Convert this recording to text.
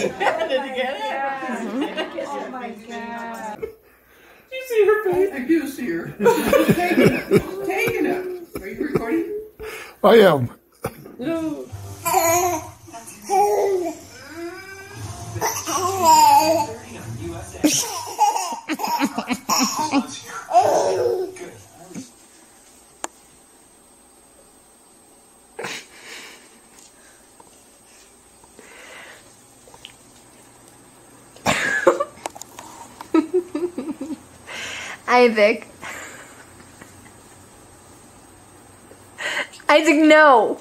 Yeah. Oh my God. You see her face? I do see her. She's taking it. Taking it. Are you recording? I am. No. Isaac, no.